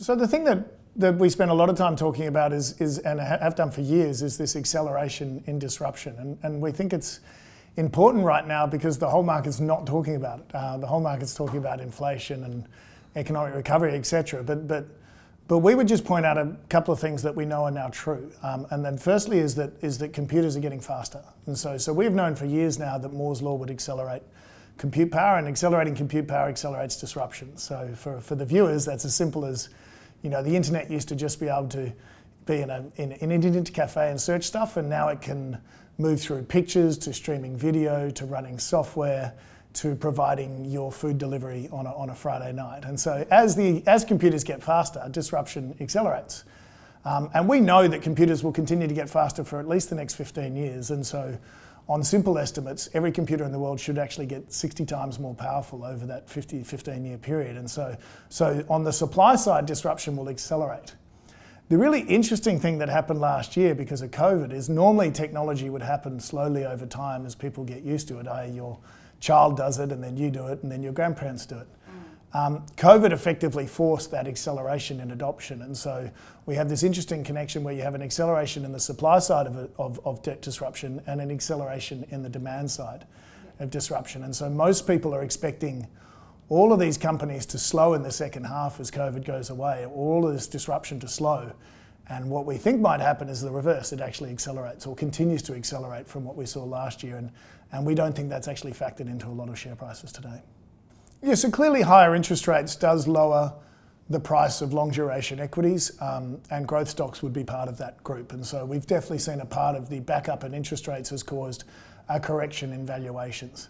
So the thing that we spend a lot of time talking about is and have done for years, is this acceleration in disruption. And we think it's important right now because the whole market's not talking about it. The whole market's talking about inflation and economic recovery, et cetera. But we would just point out a couple of things that we know are now true. And then firstly is that computers are getting faster. And so we've known for years now that Moore's law would accelerate compute power, and accelerating compute power accelerates disruption. So for the viewers, that's as simple as, you know, the internet used to just be able to be in an internet cafe and search stuff, and now it can move through pictures to streaming video to running software to providing your food delivery on a Friday night. And so as computers get faster, disruption accelerates. And we know that computers will continue to get faster for at least the next 15 years. And so on simple estimates, every computer in the world should actually get 60 times more powerful over that 15-year period. And so on the supply side, disruption will accelerate. The really interesting thing that happened last year because of COVID is normally technology would happen slowly over time as people get used to it, i.e. your child does it and then you do it and then your grandparents do it. COVID effectively forced that acceleration in adoption, and so we have this interesting connection where you have an acceleration in the supply side of disruption and an acceleration in the demand side of disruption. And so most people are expecting all of these companies to slow in the second half as COVID goes away, all of this disruption to slow. And what we think might happen is the reverse. It actually accelerates or continues to accelerate from what we saw last year, and we don't think that's actually factored into a lot of share prices today. Yeah, so clearly higher interest rates does lower the price of long duration equities, and growth stocks would be part of that group. And so we've definitely seen a part of the backup in interest rates has caused a correction in valuations.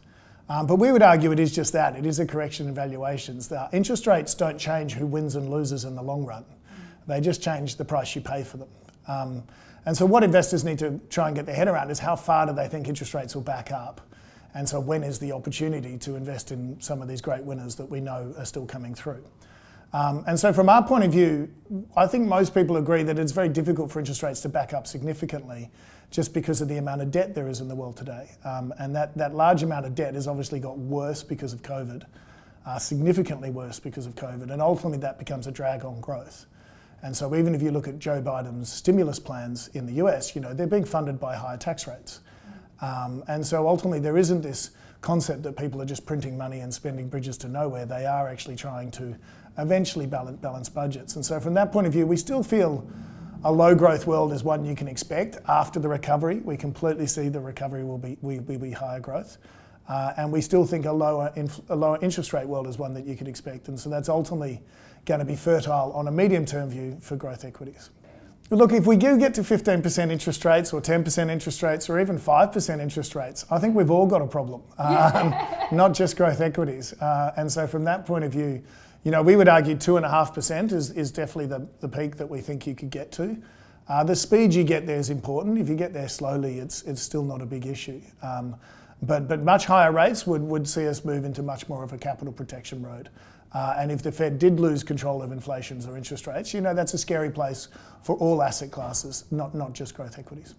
But we would argue it is just that. It is a correction in valuations. The interest rates don't change who wins and loses in the long run. They just change the price you pay for them. And so what investors need to try and get their head around is how far do they think interest rates will back up? And so when is the opportunity to invest in some of these great winners that we know are still coming through? And so from our point of view, I think most people agree that it's very difficult for interest rates to back up significantly just because of the amount of debt there is in the world today. And that large amount of debt has obviously got worse because of COVID, significantly worse because of COVID, and ultimately that becomes a drag on growth. And so even if you look at Joe Biden's stimulus plans in the US, you know, they're being funded by higher tax rates. And so ultimately there isn't this concept that people are just printing money and spending bridges to nowhere. They are actually trying to eventually balance budgets. And so from that point of view, we still feel a low growth world is one you can expect after the recovery. We completely see the recovery will be higher growth. And we still think a lower interest rate world is one that you could expect. And so that's ultimately going to be fertile on a medium-term view for growth equities. Look, if we do get to 15% interest rates or 10% interest rates or even 5% interest rates, I think we've all got a problem, not just growth equities. And so from that point of view, you know, we would argue 2.5% is definitely the peak that we think you could get to. The speed you get there is important. If you get there slowly, it's still not a big issue. But much higher rates would see us move into much more of a capital protection road. And if the Fed did lose control of inflation or interest rates, you know, that's a scary place for all asset classes, not just growth equities.